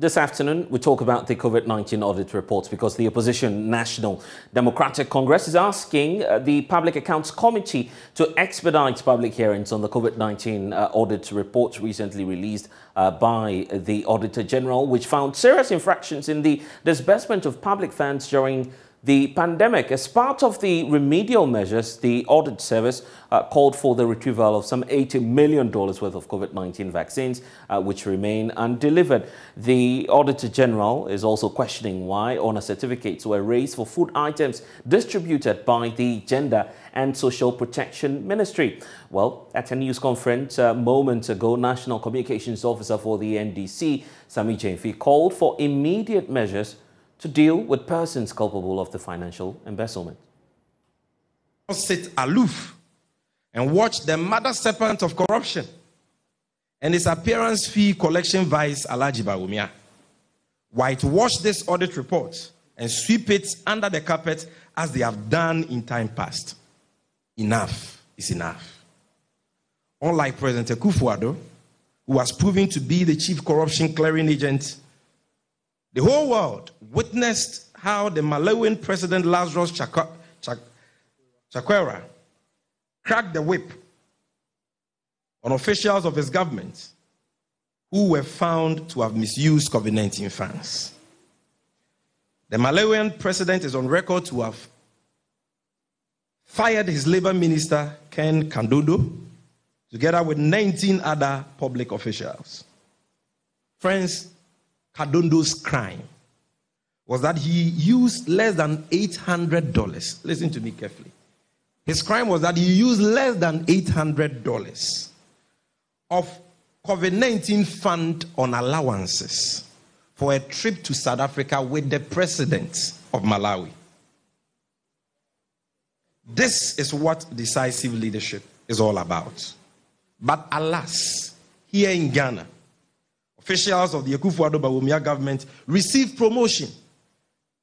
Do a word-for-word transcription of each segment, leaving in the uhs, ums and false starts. This afternoon, we talk about the COVID nineteen audit reports because the opposition National Democratic Congress is asking uh, the Public Accounts Committee to expedite public hearings on the COVID nineteen uh, audit reports recently released uh, by the Auditor General, which found serious infractions in the disbursement of public funds during the pandemic. As part of the remedial measures, the audit service uh, called for the retrieval of some eighty million dollars worth of COVID nineteen vaccines, uh, which remain undelivered. The Auditor General is also questioning why honour certificates were raised for food items distributed by the Gender and Social Protection Ministry. Well, at a news conference uh, moments ago, National Communications Officer for the N D C, Sammy Gyamfi, called for immediate measures to deal with persons culpable of the financial embezzlement. Sit aloof and watch the mother serpent of corruption and his appearance fee collection vice, Alhaji Bawumia, whitewash this audit report and sweep it under the carpet as they have done in time past. Enough is enough. Unlike President Akufo-Addo, who was proven to be the chief corruption clearing agent, the whole world witnessed how the Malawian president Lazarus Chakwera cracked the whip on officials of his government who were found to have misused COVID nineteen funds. The Malawian president is on record to have fired his labor minister, Ken Kandodo, together with nineteen other public officials. Friends, Kadondo's crime was that he used less than eight hundred dollars. Listen to me carefully. His crime was that he used less than eight hundred dollars of COVID nineteen fund on allowances for a trip to South Africa with the president of Malawi. This is what decisive leadership is all about. But alas, here in Ghana, officials of the Akufo-Addo Bawumia government received promotion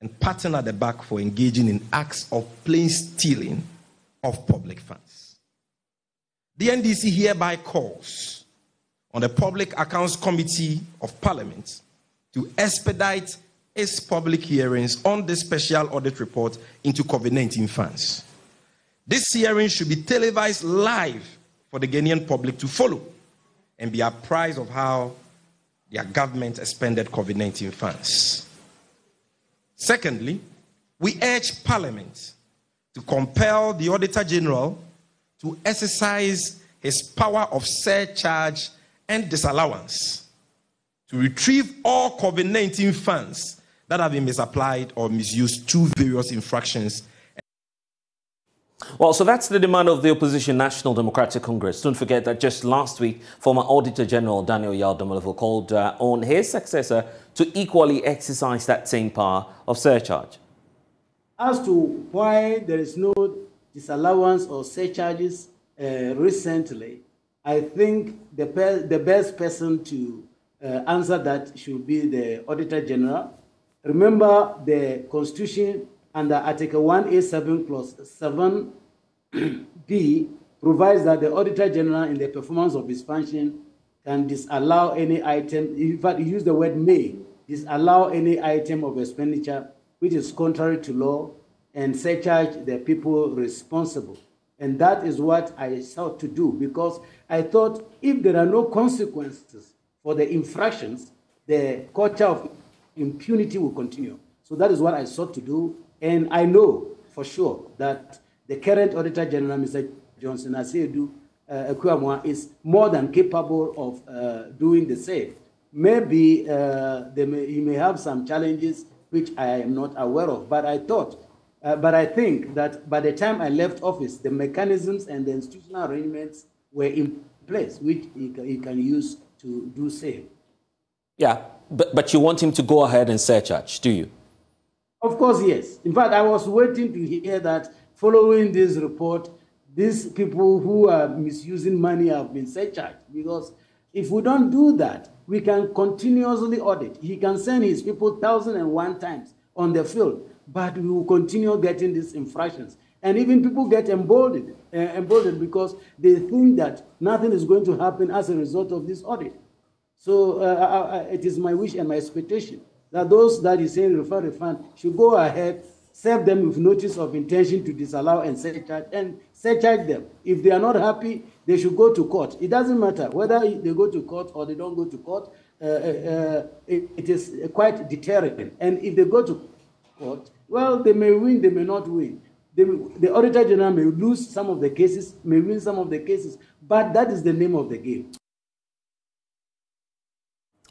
and pattern at the back for engaging in acts of plain stealing of public funds. The N D C hereby calls on the Public Accounts Committee of Parliament to expedite its public hearings on this special audit report into COVID nineteen funds. This hearing should be televised live for the Ghanaian public to follow and be apprised of how their government expended COVID nineteen funds. Secondly, we urge Parliament to compel the Auditor General to exercise his power of surcharge and disallowance to retrieve all COVID nineteen funds that have been misapplied or misused through various infractions. Well, so that's the demand of the opposition National Democratic Congress. Don't forget that just last week, former Auditor General Daniel Yao Domelevo called uh, on his successor to equally exercise that same power of surcharge. As to why there is no disallowance or surcharges uh, recently, I think the, pe the best person to uh, answer that should be the Auditor General. Remember the Constitution under Article one eighty-seven, clause seven B provides that the Auditor General, in the performance of his function, can disallow any item, in fact, use the word may, disallow any item of expenditure which is contrary to law and surcharge the people responsible. And that is what I sought to do, because I thought if there are no consequences for the infractions, the culture of impunity will continue. So that is what I sought to do. And I know for sure that the current Auditor General, Mister Johnson Asiedu Akuamoa, is more than capable of uh, doing the same. Maybe uh, they may, he may have some challenges which I am not aware of, but I thought, uh, but I think that by the time I left office, the mechanisms and the institutional arrangements were in place, which he, he can use to do same. Yeah, but, but you want him to go ahead and surcharge, do you? Of course, yes. In fact, I was waiting to hear that following this report, these people who are misusing money have been surcharged. Because if we don't do that, we can continuously audit. He can send his people one thousand and one times on the field, but we will continue getting these infractions. And even people get emboldened, uh, emboldened because they think that nothing is going to happen as a result of this audit. So uh, I, I, it is my wish and my expectation that those that is saying refer, refund should go ahead, serve them with notice of intention to disallow and surcharge, and surcharge them. If they are not happy, they should go to court. It doesn't matter whether they go to court or they don't go to court. Uh, uh, it, it is quite deterrent. And if they go to court, well, they may win, they may not win. They, the Auditor General may lose some of the cases, may win some of the cases, but that is the name of the game.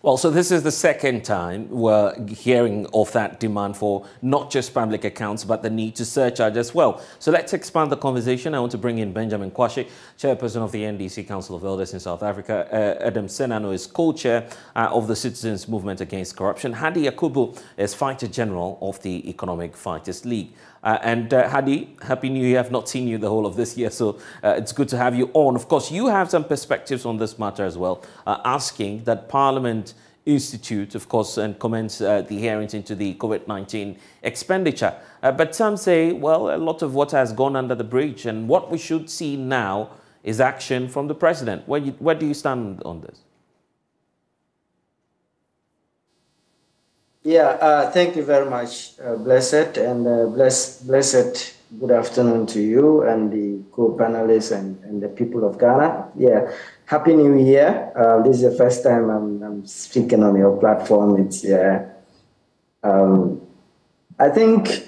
Well, so this is the second time we're hearing of that demand for not just public accounts, but the need to surcharge as well. So let's expand the conversation. I want to bring in Benjamin Kwashi, chairperson of the N D C Council of Elders in South Africa. Uh, Edem Senanu is co-chair uh, of the Citizens' Movement Against Corruption. Hadi Yakubu is fighter general of the Economic Fighters League. Uh, and uh, Hadi, Happy New Year. I've not seen you the whole of this year, so uh, it's good to have you on. Of course, you have some perspectives on this matter as well, uh, asking that Parliament institute, of course, and commence uh, the hearings into the COVID nineteen expenditure. Uh, but some say, well, a lot of water has gone under the bridge, and what we should see now is action from the President. Where, you, where do you stand on this? Yeah, uh, thank you very much, uh, Blessed, and uh, bless, Blessed, good afternoon to you and the co-panelists and, and the people of Ghana. Yeah, Happy New Year. Uh, this is the first time I'm, I'm speaking on your platform. It's, yeah. Um, I think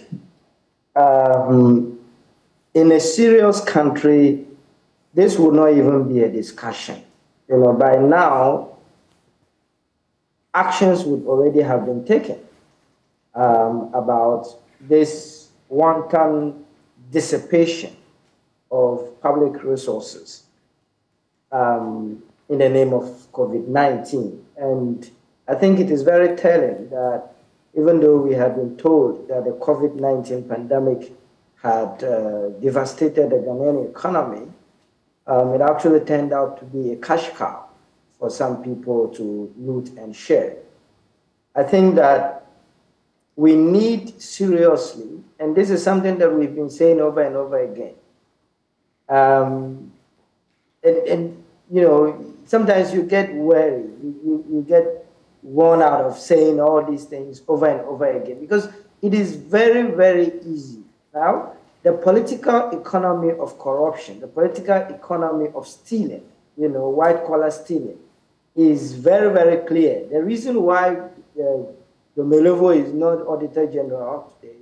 um, in a serious country, this would not even be a discussion. You know, by now, actions would already have been taken um, about this wanton dissipation of public resources um, in the name of COVID nineteen. And I think it is very telling that even though we had been told that the COVID nineteen pandemic had uh, devastated the Ghanaian economy, um, it actually turned out to be a cash cow for some people to loot and share. I think that we need seriously, and this is something that we've been saying over and over again. Um, and, and, you know, sometimes you get weary, you, you get worn out of saying all these things over and over again, because it is very, very easy. Now, the political economy of corruption, the political economy of stealing, you know, white-collar stealing, is very, very clear. The reason why uh, Domelevo is not Auditor General today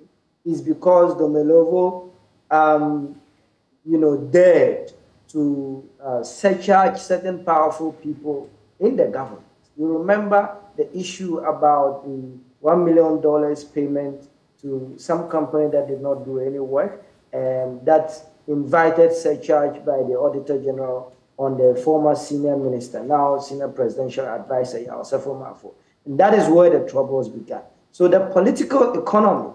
is because Domelevo, um, you know, dared to uh, surcharge certain powerful people in the government. You remember the issue about the one million dollar payment to some company that did not do any work, and that invited surcharge by the Auditor General on the former senior minister, now senior presidential advisor, Yaosefo Mafo. And that is where the troubles began. So the political economy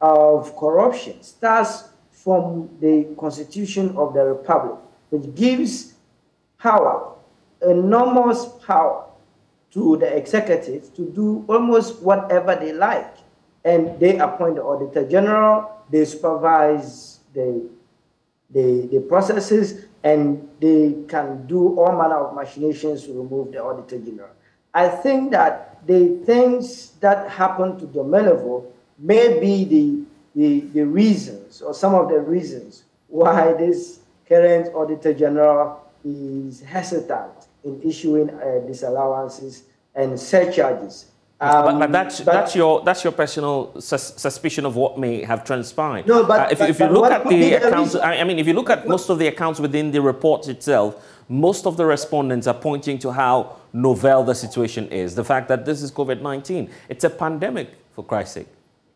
of corruption starts from the Constitution of the Republic, which gives power, enormous power, to the executive to do almost whatever they like. And they appoint the Auditor General, they supervise the, the, the processes, and they can do all manner of machinations to remove the Auditor General. I think that the things that happened to Domelevo may be the, the, the reasons, or some of the reasons, why this current Auditor General is hesitant in issuing uh, disallowances and surcharges. Um, but, but, that's, but that's your that's your personal sus suspicion of what may have transpired. No, but uh, if, but, if you look at the accounts, I mean, if you look at most of the accounts within the report itself, most of the respondents are pointing to how novel the situation is. The fact that this is COVID nineteen, it's a pandemic, for Christ's sake.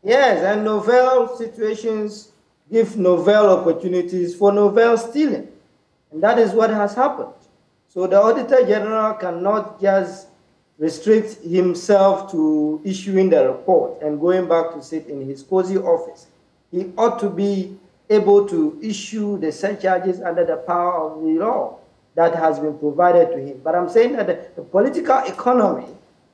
Yes, and novel situations give novel opportunities for novel stealing, and that is what has happened. So the Auditor General cannot just restrict himself to issuing the report and going back to sit in his cozy office. He ought to be able to issue the surcharges under the power of the law that has been provided to him. But I'm saying that the, the political economy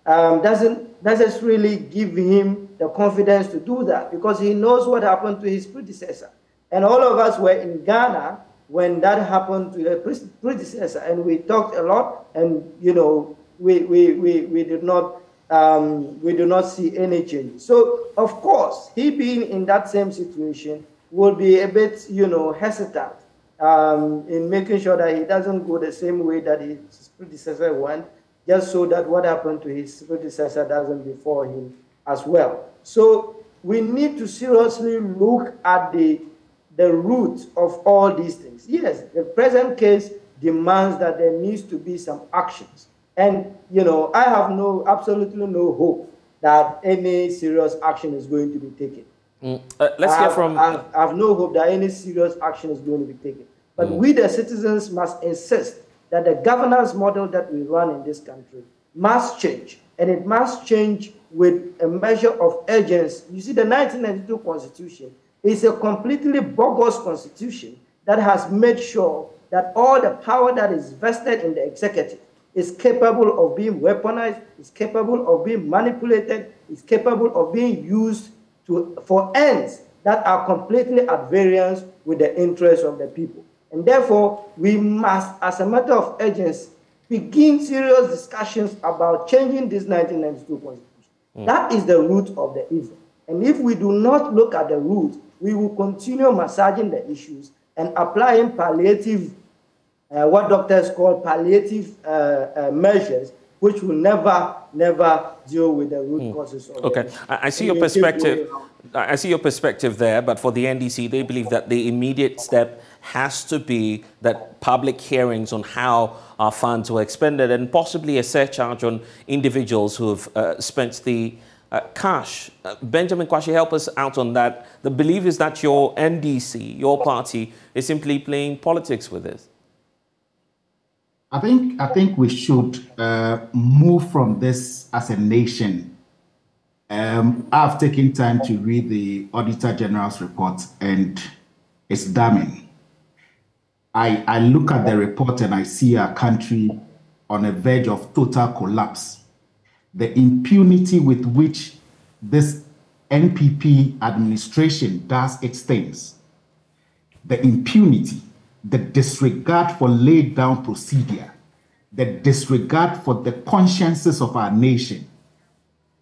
um, doesn't necessarily give him the confidence to do that, because he knows what happened to his predecessor. And all of us were in Ghana when that happened to the predecessor, and we talked a lot, and, you know, we we we, we did not um, we do not see any change. So of course, he being in that same situation will be a bit, you know, hesitant um, in making sure that he doesn't go the same way that his predecessor went, just so that what happened to his predecessor doesn't befall him as well. So we need to seriously look at the the root of all these things. Yes, the present case demands that there needs to be some actions. And, you know, I have no, absolutely no hope that any serious action is going to be taken. Mm. Uh, let's I have, hear from... I have, I have no hope that any serious action is going to be taken. But mm. we, the citizens, must insist that the governance model that we run in this country must change. And it must change with a measure of urgency. You see, the nineteen ninety-two Constitution is a completely bogus constitution that has made sure that all the power that is vested in the executive is capable of being weaponized, is capable of being manipulated, is capable of being used to, for ends that are completely at variance with the interests of the people. And therefore, we must, as a matter of urgency, begin serious discussions about changing this nineteen ninety-two Constitution. Mm. That is the root of the evil. And if we do not look at the root, we will continue massaging the issues and applying palliative, uh, what doctors call palliative uh, uh, measures, which will never, never deal with the root mm. causes of okay. it. I see your perspective. I see your perspective there, but for the N D C, they believe that the immediate step has to be that public hearings on how our funds were expended and possibly a surcharge on individuals who have uh, spent the Uh, cash. Uh, Benjamin Kwashi, help us out on that. The belief is that your N D C, your party, is simply playing politics with this. I think, I think we should uh, move from this as a nation. Um, I've taken time to read the Auditor General's report, and it's damning. I, I look at the report and I see our country on the verge of total collapse. The impunity with which this N P P administration does its things, the impunity, the disregard for laid down procedure, the disregard for the consciences of our nation,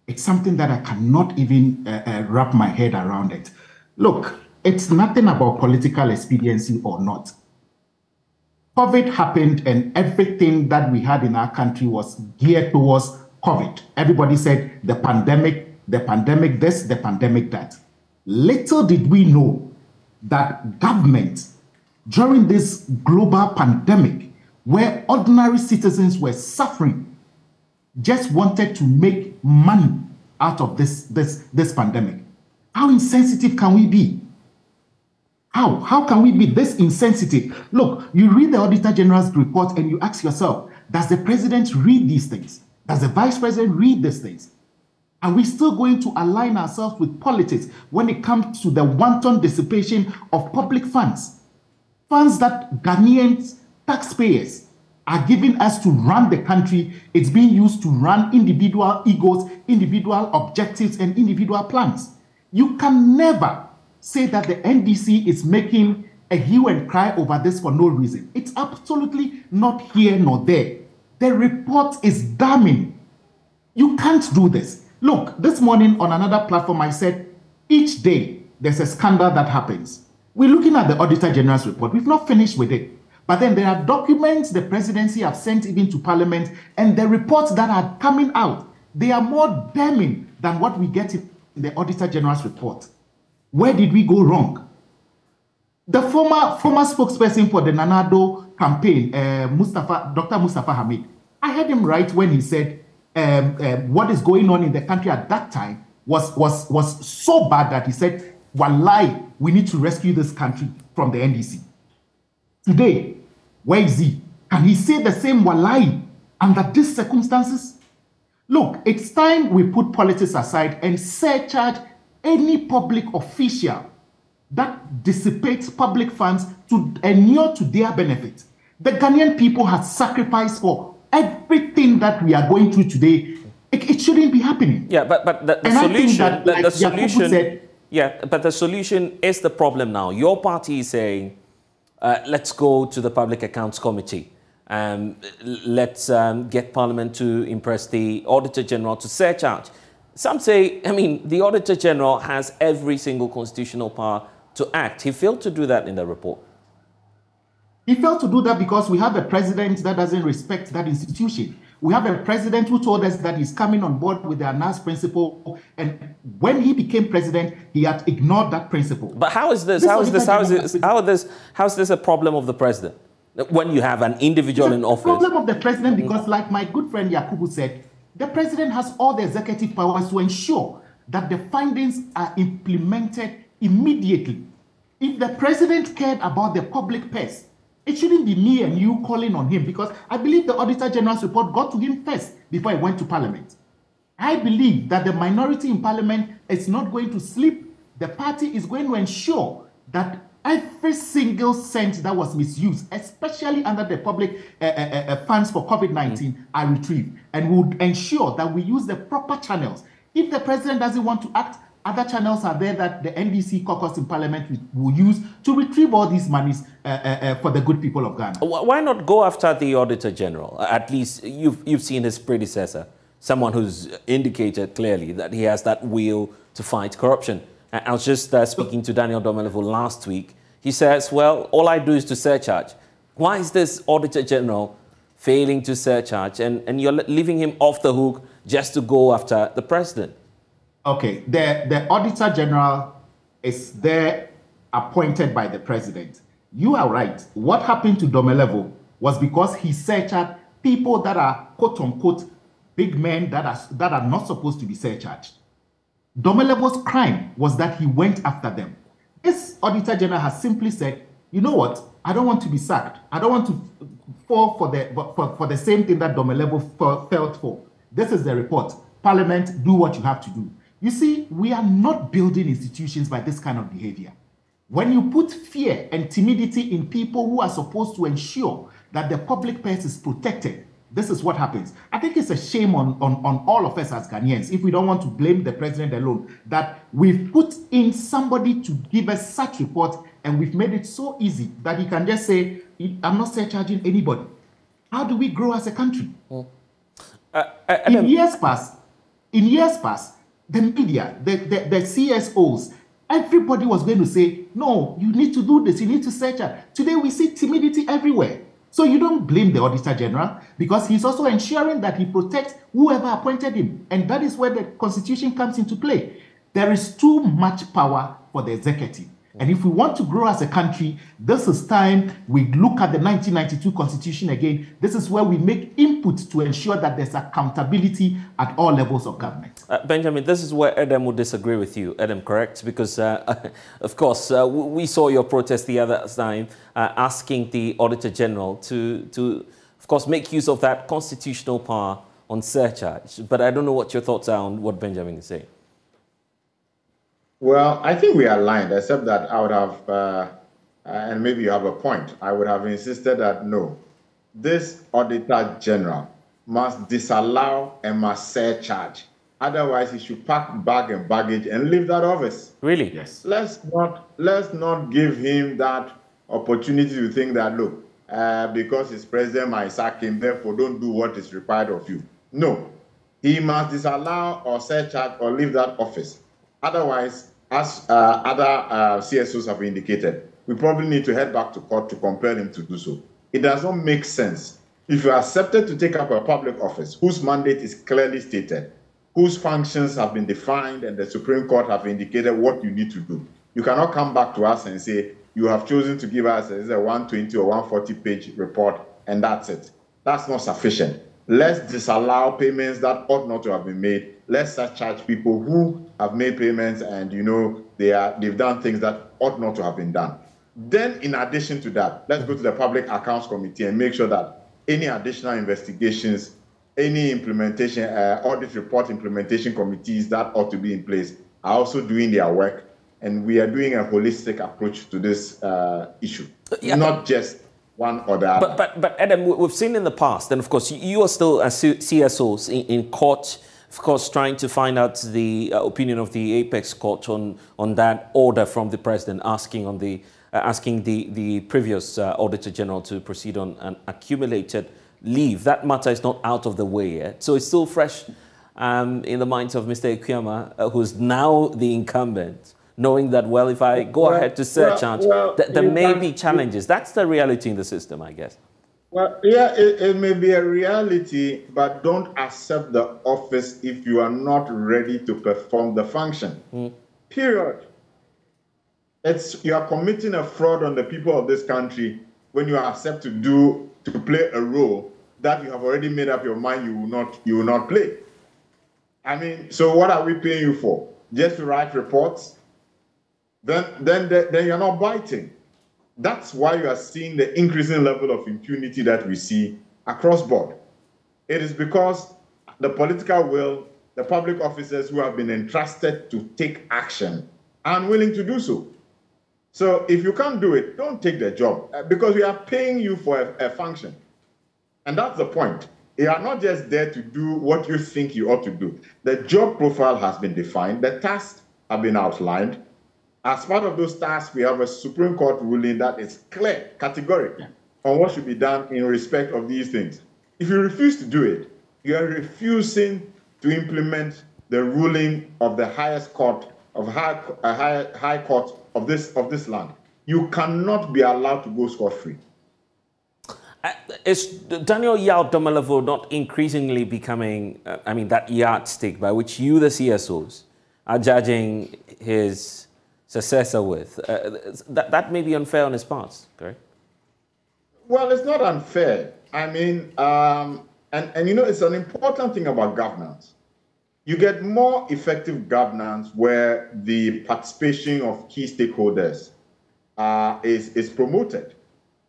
it's something that I cannot even uh, uh, wrap my head around it. Look, it's nothing about political expediency or not. COVID happened and everything that we had in our country was geared towards COVID. Everybody said the pandemic, the pandemic this, the pandemic that. Little did we know that government, during this global pandemic, where ordinary citizens were suffering, just wanted to make money out of this, this, this pandemic. How insensitive can we be? How? How can we be this insensitive? Look, you read the Auditor General's report and you ask yourself, does the president read these things? Does the vice president read these things? Are we still going to align ourselves with politics when it comes to the wanton dissipation of public funds? Funds that Ghanaian taxpayers are giving us to run the country, it's being used to run individual egos, individual objectives, and individual plans. You can never say that the N D C is making a hue and cry over this for no reason. It's absolutely not here nor there. The report is damning. You can't do this. Look, this morning on another platform, I said, each day there's a scandal that happens. We're looking at the Auditor General's report. We've not finished with it. But then there are documents the presidency have sent even to Parliament, and the reports that are coming out, they are more damning than what we get in the Auditor General's report. Where did we go wrong? The former, former spokesperson for the Nanado campaign, uh, Mustapha, Doctor Mustapha Hamid, I heard him right when he said um, um, what is going on in the country at that time was, was, was so bad that he said, wallahi, we need to rescue this country from the N D C. Today, where is he? Can he say the same wallahi under these circumstances? Look, it's time we put politics aside and surcharge any public official that dissipates public funds to inure to their benefit. The Ghanaian people have sacrificed for everything that we are going through today. It, it shouldn't be happening. Yeah, but but the, the solution, that, like the, the solution, said, yeah, but the solution is the problem now. Your party is saying, uh, let's go to the Public Accounts Committee. Um, let's um, get Parliament to impress the Auditor General to search out. Some say, I mean, the Auditor General has every single constitutional power to act. He failed to do that in the report. He failed to do that because we have a president that doesn't respect that institution. We have a president who told us that he's coming on board with the Anas principle, and when he became president, he had ignored that principle. But how is this? How is this? How is this? How is this? How is this a problem of the president? When you have an individual in office, problem of the president, because, like my good friend Yakubu said, the president has all the executive powers to ensure that the findings are implemented immediately. If the president cared about the public purse, it shouldn't be me and you calling on him, because I believe the Auditor General's report got to him first before it went to Parliament. I believe that the minority in Parliament is not going to sleep. The party is going to ensure that every single cent that was misused, especially under the public uh, uh, uh, funds for COVID nineteen, mm-hmm. are retrieved, and would ensure that we use the proper channels. If the president doesn't want to act, other channels are there that the N D C caucus in Parliament will use to retrieve all these monies uh, uh, uh, for the good people of Ghana. Why not go after the Auditor General? At least you've, you've seen his predecessor, someone who's indicated clearly that he has that will to fight corruption. I was just uh, speaking to Daniel Domelevo last week. He says, well, all I do is to surcharge. Why is this Auditor General failing to surcharge, and, and you're leaving him off the hook just to go after the president? Okay, the, the Auditor General is there appointed by the president. You are right. What happened to Domelevo was because he surcharged people that are quote-unquote big men that are, that are not supposed to be surcharged. Domelevo's crime was that he went after them. This Auditor General has simply said, you know what, I don't want to be sacked. I don't want to fall for the, for, for the same thing that Domelevo felt for. This is the report. Parliament, do what you have to do. You see, we are not building institutions by this kind of behavior. When you put fear and timidity in people who are supposed to ensure that the public purse is protected, this is what happens. I think it's a shame on, on, on all of us as Ghanaians, if we don't want to blame the president alone, that we've put in somebody to give us such report, and we've made it so easy that he can just say, I'm not surcharging anybody. How do we grow as a country? Mm. Uh, I, I in years past, in years past, the media, the, the, the C S Os, everybody was going to say, no, you need to do this, you need to search out. Today we see timidity everywhere. So you don't blame the Auditor General, because he's also ensuring that he protects whoever appointed him. And that is where the Constitution comes into play. There is too much power for the executive. And if we want to grow as a country, this is time we look at the nineteen ninety-two Constitution again. This is where we make input to ensure that there's accountability at all levels of government. Uh, Benjamin, this is where Edem will disagree with you. Edem, correct? Because, uh, of course, uh, we saw your protest the other time uh, asking the Auditor General to, to, of course, make use of that constitutional power on surcharge. But I don't know what your thoughts are on what Benjamin is saying. Well, I think we are aligned, except that I would have, uh, and maybe you have a point, I would have insisted that no, this Auditor General must disallow and must surcharge. Otherwise, he should pack bag and baggage and leave that office. Really? Yes. Let's not, let's not give him that opportunity to think that, look, uh, because his president might sack him, therefore don't do what is required of you. No, he must disallow or surcharge or leave that office. Otherwise, as uh, other uh, C S Os have indicated, we probably need to head back to court to compel him to do so. It does not make sense. If you are accepted to take up a public office whose mandate is clearly stated, whose functions have been defined, and the Supreme Court have indicated what you need to do, you cannot come back to us and say, you have chosen to give us a one twenty or one forty page report, and that's it. That's not sufficient. Let's disallow payments that ought not to have been made. Let's surcharge people who have made payments and, you know, they are, they've done things that ought not to have been done. Then, in addition to that, let's go to the Public Accounts Committee and make sure that any additional investigations, any implementation, uh, audit report implementation committees that ought to be in place are also doing their work. And we are doing a holistic approach to this uh, issue, yeah. Not just one or the other. But, but, but Edem, we've seen in the past, and of course, you are still as C S Os in, in court, of course, trying to find out the uh, opinion of the Apex Court on, on that order from the president asking on the uh, asking the, the previous uh, Auditor General to proceed on an accumulated leave. That matter is not out of the way yet. So it's still fresh um, in the minds of Mister Akuyama, uh, who's now the incumbent, knowing that, well, if I go well, ahead to search well, out, well, th there may can, be challenges. You, That's the reality in the system, I guess. Well, yeah, it, it may be a reality, but don't accept the office if you are not ready to perform the function. Mm. Period. It's, you are committing a fraud on the people of this country when you accept to do to play a role that you have already made up your mind you will not you will not play. I mean, so what are we paying you for? Just to write reports? Then then then you're not biting. That's why you are seeing the increasing level of impunity that we see across board. It is because the political will, the public officers who have been entrusted to take action are unwilling to do so. So if you can't do it, don't take the job, because we are paying you for a, a function. And that's the point. You are not just there to do what you think you ought to do. The job profile has been defined. The tasks have been outlined. As part of those tasks, we have a Supreme Court ruling that is clear, categorical, on what should be done in respect of these things. If you refuse to do it, you are refusing to implement the ruling of the highest court, of high, uh, high, high court of this, of this land. You cannot be allowed to go scot-free. Uh, is Daniel Yao Domelevo not increasingly becoming, uh, I mean, that yardstick by which you, the C S Os, are judging his successor with? Uh, that, that may be unfair on his part, correct? Well, it's not unfair. I mean, um, and, and you know, it's an important thing about governance. You get more effective governance where the participation of key stakeholders uh, is, is promoted.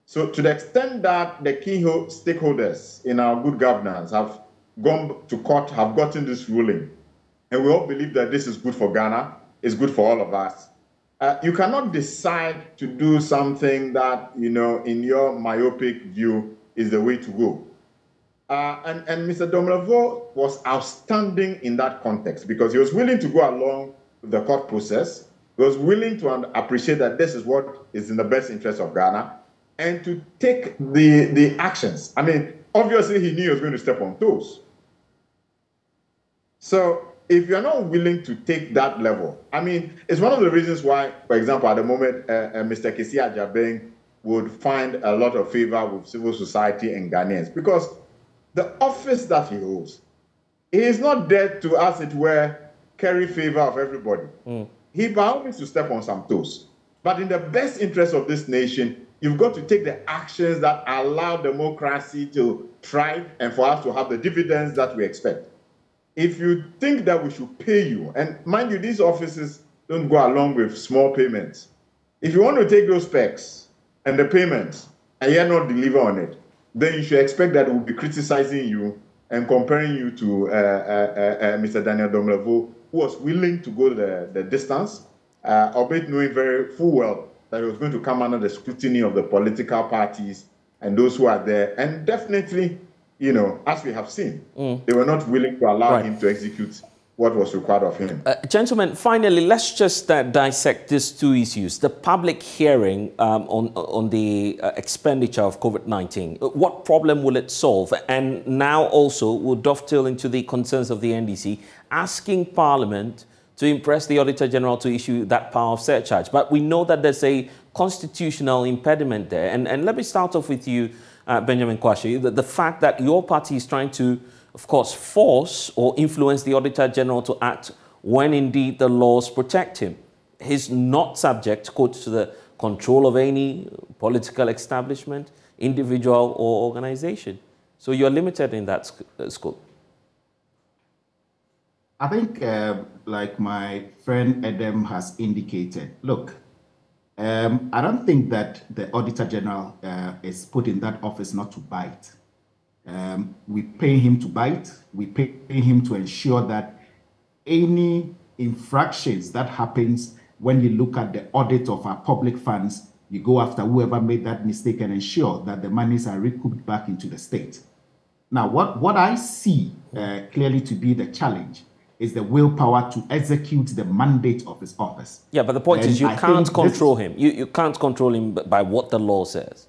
So to the extent that the key stakeholders in our good governance have gone to court, have gotten this ruling, and we all believe that this is good for Ghana, it's good for all of us, Uh, you cannot decide to do something that, you know, in your myopic view is the way to go. Uh, and, and Mister Domelevo was outstanding in that context because he was willing to go along with the court process. He was willing to appreciate that this is what is in the best interest of Ghana and to take the, the actions. I mean, obviously, he knew he was going to step on toes. So if you're not willing to take that level, I mean, it's one of the reasons why, for example, at the moment, uh, uh, Mister Kisi Adjabeng would find a lot of favor with civil society and Ghanaians, because the office that he holds, he is not there to, as it were, carry favor of everybody. Mm. He by all means to step on some toes. But in the best interest of this nation, you've got to take the actions that allow democracy to thrive and for us to have the dividends that we expect. If you think that we should pay you, and mind you, these offices don't go along with small payments. If you want to take those specs and the payments and you're not delivering on it, then you should expect that we'll be criticizing you and comparing you to uh, uh, uh, Mister Daniel Domelevo, who was willing to go the, the distance, uh, albeit knowing very full well that he was going to come under the scrutiny of the political parties and those who are there, and definitely, you know, as we have seen, mm. they were not willing to allow right. him to execute what was required of him. Uh, gentlemen, finally, let's just uh, dissect these two issues. The public hearing um, on, on the uh, expenditure of COVID nineteen, what problem will it solve? And now also will dovetail into the concerns of the N D C, asking Parliament to impress the Auditor General to issue that power of surcharge. But we know that there's a constitutional impediment there. And, and let me start off with you, Uh, Benjamin Kwashi, the, the fact that your party is trying to, of course, force or influence the Auditor General to act when indeed the laws protect him. He's not subject, quote, to the control of any political establishment, individual or organization. So you're limited in that sc uh, scope. I think, uh, like my friend Edem has indicated, look, Um, I don't think that the Auditor General uh, is put in that office not to bite. Um, we pay him to bite. We pay him to ensure that any infractions that happens when you look at the audit of our public funds, you go after whoever made that mistake and ensure that the monies are recouped back into the state. Now, what, what I see uh, clearly to be the challenge is the willpower to execute the mandate of his office. Yeah, but the point and is you I can't control him. You, you can't control him by what the law says.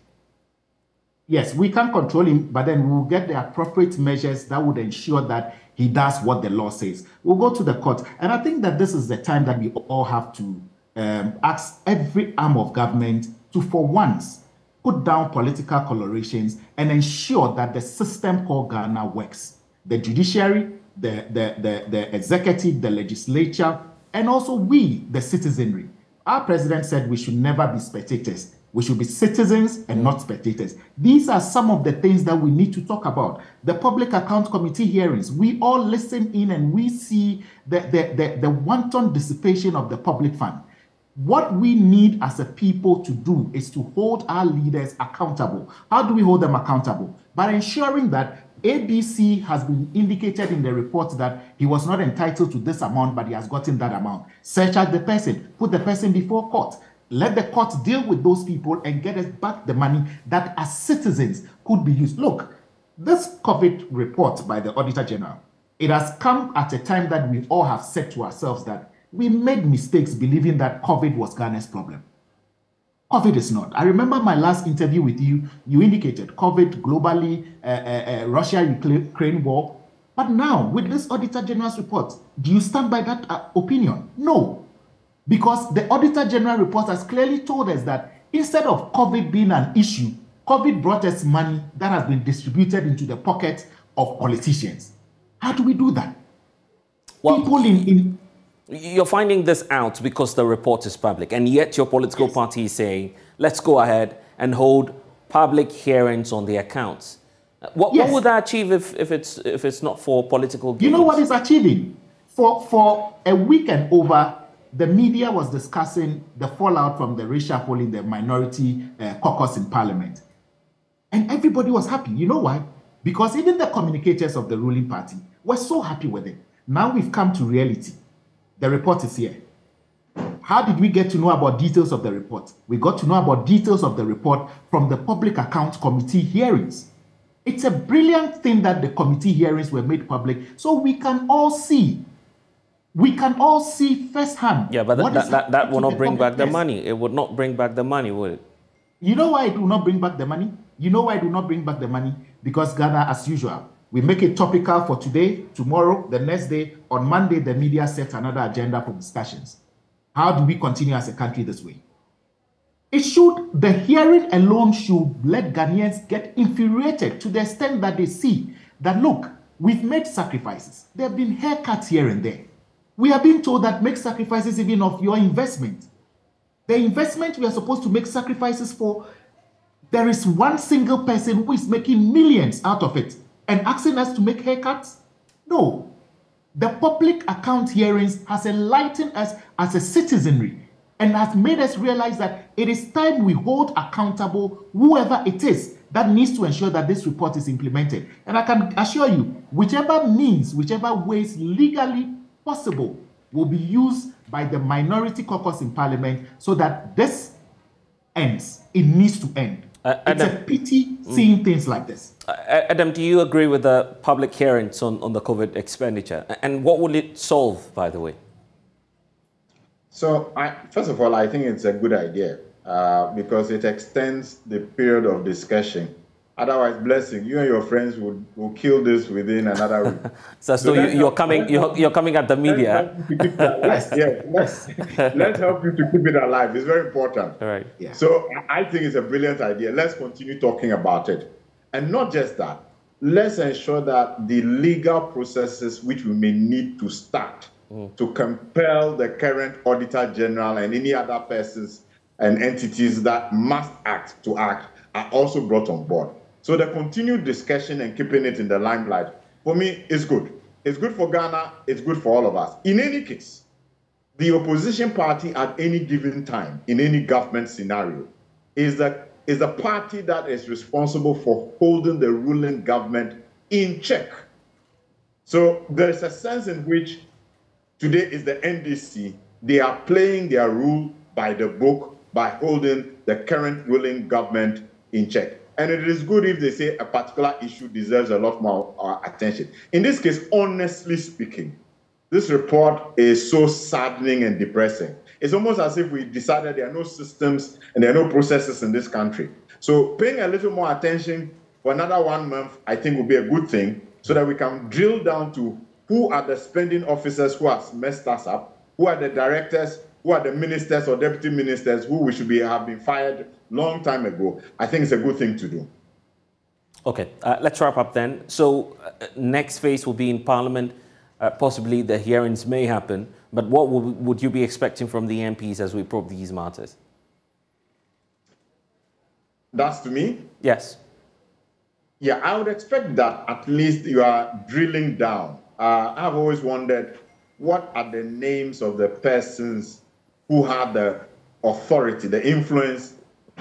Yes, we can control him, but then we'll get the appropriate measures that would ensure that he does what the law says. We'll go to the court. And I think that this is the time that we all have to um, ask every arm of government to, for once, put down political colorations and ensure that the system called Ghana works. The judiciary, the, the, the, the executive, the legislature, and also we, the citizenry. Our president said we should never be spectators. We should be citizens and not spectators. These are some of the things that we need to talk about. The Public Accounts Committee hearings, we all listen in and we see the, the, the, the wanton dissipation of the public fund. What we need as a people to do is to hold our leaders accountable. How do we hold them accountable? By ensuring that A B C has been indicated in the report that he was not entitled to this amount, but he has gotten that amount. Search out the person, put the person before court. Let the court deal with those people and get us back the money that as citizens could be used. Look, this COVID report by the Auditor General, it has come at a time that we all have said to ourselves that we made mistakes believing that COVID was Ghana's problem. COVID is not. I remember my last interview with you, you indicated COVID globally, uh, uh, uh, Russia-Ukraine war. But now, with this Auditor General's report, do you stand by that uh, opinion? No. Because the Auditor General report has clearly told us that instead of COVID being an issue, COVID brought us money that has been distributed into the pocket of politicians. How do we do that? Well, people in, in... You're finding this out because the report is public, and yet your political yes. party is saying, let's go ahead and hold public hearings on the accounts. What, yes. what would that achieve if, if, it's, if it's not for political gains? You know what it's achieving? For, for a week and over, the media was discussing the fallout from the reshuffling, the minority uh, caucus in parliament. And everybody was happy. You know why? Because even the communicators of the ruling party were so happy with it. Now we've come to reality. The report is here. How did we get to know about details of the report? We got to know about details of the report from the Public Accounts Committee hearings. It's a brilliant thing that the committee hearings were made public so we can all see. We can all see firsthand. Yeah, but that, that, that, that will not bring back the money. It would not bring back the money, will it? You know why it will not bring back the money? You know why it will not bring back the money? Because Ghana, as usual, we make it topical for today, tomorrow, the next day. On Monday, the media sets another agenda for discussions. How do we continue as a country this way? It should, the hearing alone should let Ghanaians get infuriated to the extent that they see that, look, we've made sacrifices. There have been haircuts here and there. We are being told that make sacrifices even of your investment. The investment we are supposed to make sacrifices for, there is one single person who is making millions out of it and asking us to make haircuts? No. The public account hearings has enlightened us as a citizenry and has made us realize that it is time we hold accountable whoever it is that needs to ensure that this report is implemented. And I can assure you, whichever means, whichever ways legally possible will be used by the minority caucus in parliament so that this ends. It needs to end. Uh, Adam, it's a pity seeing mm, things like this. Uh, Adam, do you agree with the public hearings on, on the COVID expenditure? And what will it solve, by the way? So, I, first of all, I think it's a good idea uh, because it extends the period of discussion. Otherwise, blessing, you and your friends will, will kill this within another week. so, so, so you, you're, coming, you're, you're coming at the media. Let's help, yeah, let's, let's help you to keep it alive. It's very important. All right. Yeah. So I think it's a brilliant idea. Let's continue talking about it. And not just that. Let's ensure that the legal processes which we may need to start mm. to compel the current Auditor General and any other persons and entities that must act to act are also brought on board. So the continued discussion and keeping it in the limelight, for me, is good. It's good for Ghana. It's good for all of us. In any case, the opposition party at any given time, in any government scenario, is the, is the party that is responsible for holding the ruling government in check. So there is a sense in which today is the N D C. They are playing their rule by the book by holding the current ruling government in check. And it is good if they say a particular issue deserves a lot more uh, attention. In this case, honestly speaking, This report is so saddening and depressing. It's almost as if we decided there are no systems and there are no processes in this country. So paying a little more attention for another one month, I think, would be a good thing, so that we can drill down to who are the spending officers who have messed us up, who are the directors, who are the ministers or deputy ministers who we should be have been fired long time ago. I think it's a good thing to do. Okay, uh, let's wrap up then. So uh, next phase will be in Parliament. Uh, possibly the hearings may happen, but what will, would you be expecting from the M Ps as we probe these matters? That's to me? Yes. Yeah, I would expect that at least you are drilling down. Uh, I've always wondered, what are the names of the persons who had the authority, the influence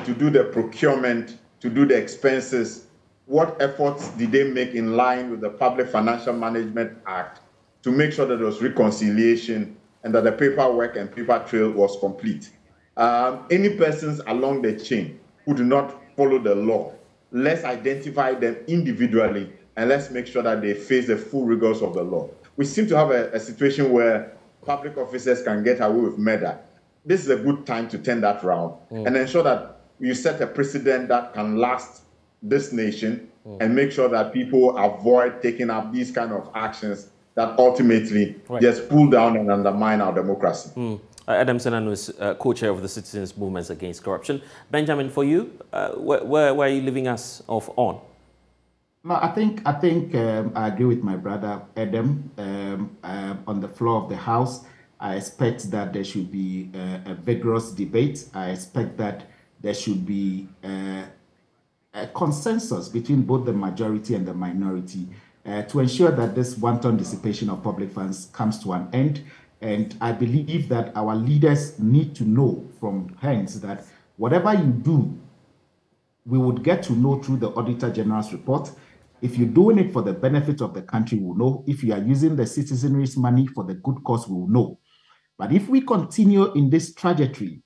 to do the procurement, to do the expenses? What efforts did they make in line with the Public Financial Management Act to make sure that there was reconciliation and that the paperwork and paper trail was complete? Um, any persons along the chain who do not follow the law, let's identify them individually and let's make sure that they face the full rigors of the law. We seem to have a, a situation where public officers can get away with murder. This is a good time to turn that round mm. and ensure that you set a precedent that can last this nation mm. and make sure that people avoid taking up these kind of actions that ultimately right. just pull down and undermine our democracy. Mm. Uh, Edem Senanu is uh, co-chair of the Citizens' Movement Against Corruption. Benjamin, for you, uh, where, where, where are you leaving us off on? I think, I, think um, I agree with my brother Edem. Um, uh, on the floor of the House, I expect that there should be uh, a vigorous debate. I expect that there should be uh, a consensus between both the majority and the minority uh, to ensure that this wanton dissipation of public funds comes to an end. And I believe that our leaders need to know from hence that whatever you do, we would get to know through the Auditor General's report. If you're doing it for the benefit of the country, we'll know. If you are using the citizenry's money for the good cause, we'll know. But if we continue in this trajectory,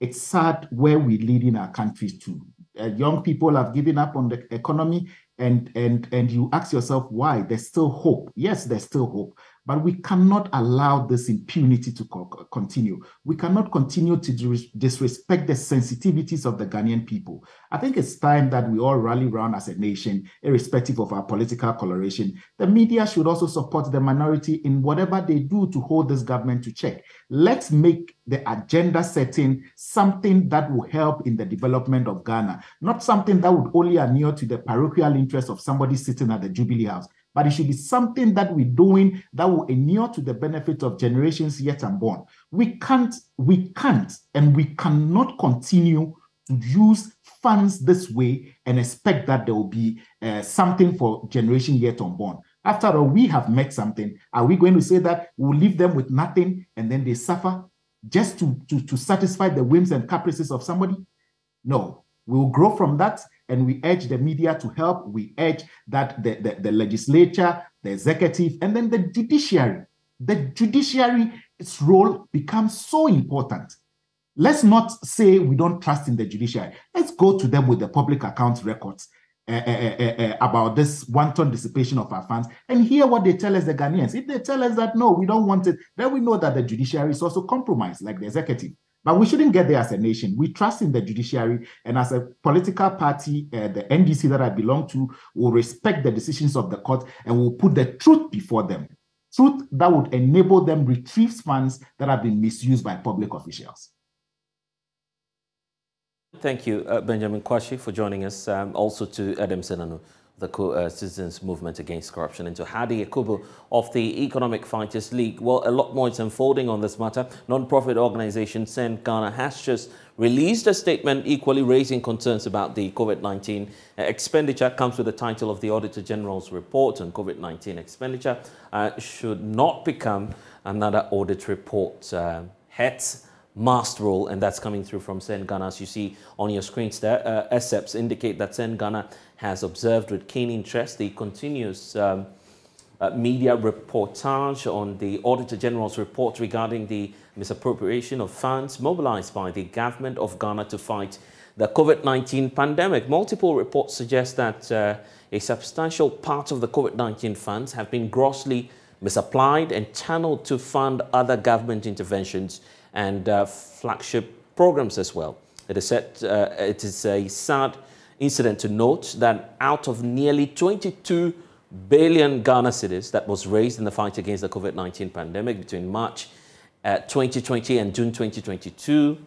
it's sad where we're leading our country to. Uh, young people have given up on the economy, and, and, and you ask yourself why. There's still hope. Yes, there's still hope. But we cannot allow this impunity to co- continue. We cannot continue to dis- disrespect the sensitivities of the Ghanaian people. I think it's time that we all rally around as a nation, irrespective of our political coloration. The media should also support the minority in whatever they do to hold this government to check. Let's make the agenda setting something that will help in the development of Ghana, not something that would only adhere to the parochial interests of somebody sitting at the Jubilee House. But it should be something that we're doing that will inure to the benefit of generations yet unborn. We can't, we can't, and we cannot continue to use funds this way and expect that there will be uh, something for generations yet unborn. After all, we have made something. Are we going to say that we'll leave them with nothing and then they suffer just to, to, to satisfy the whims and caprices of somebody? No, we'll grow from that. And we urge the media to help. We urge that the, the, the legislature, the executive, and then the judiciary. The judiciary's role becomes so important. Let's not say we don't trust in the judiciary. Let's go to them with the public accounts records uh, uh, uh, uh, about this wanton dissipation of our funds and hear what they tell us, the Ghanaians. If they tell us that, no, we don't want it, then we know that the judiciary is also compromised, like the executive. But we shouldn't get there as a nation. We trust in the judiciary, and as a political party, uh, the N D C that I belong to will respect the decisions of the court and will put the truth before them. Truth that would enable them retrieve funds that have been misused by public officials. Thank you, uh, Benjamin Kwashi, for joining us. Um, also to Edem Senanu, the Co- uh, Citizens' Movement Against Corruption, and to Hadi Yakubu of the Economic Fighters League. Well, a lot more is unfolding on this matter. Non-profit organization Sen Ghana has just released a statement equally raising concerns about the COVID nineteen expenditure. Comes with the title of the Auditor General's report on COVID nineteen expenditure. Uh, should not become another audit report uh, heads. Must rule, and that's coming through from Sen Ghana. As you see on your screens there, uh, excerpts indicate that Sen Ghana has observed with keen interest the continuous um, uh, media reportage on the Auditor General's report regarding the misappropriation of funds mobilized by the government of Ghana to fight the COVID nineteen pandemic. Multiple reports suggest that uh, a substantial part of the COVID nineteen funds have been grossly misapplied and channeled to fund other government interventions and uh, flagship programs as well. It is, set, uh, it is a sad incident to note that out of nearly twenty-two billion Ghana cedis that was raised in the fight against the COVID nineteen pandemic between March uh, twenty twenty and June twenty twenty-two,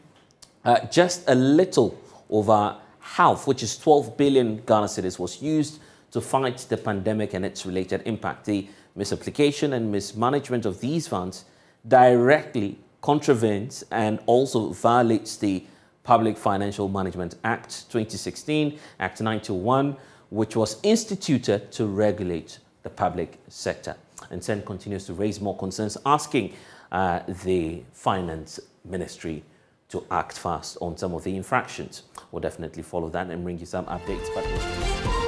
uh, just a little over half, which is twelve billion Ghana cedis, was used to fight the pandemic and its related impact. The misapplication and mismanagement of these funds directly contravenes and also violates the Public Financial Management Act twenty sixteen, Act ninety-one, which was instituted to regulate the public sector. And Sen continues to raise more concerns, asking uh, the Finance Ministry to act fast on some of the infractions. We'll definitely follow that and bring you some updates. But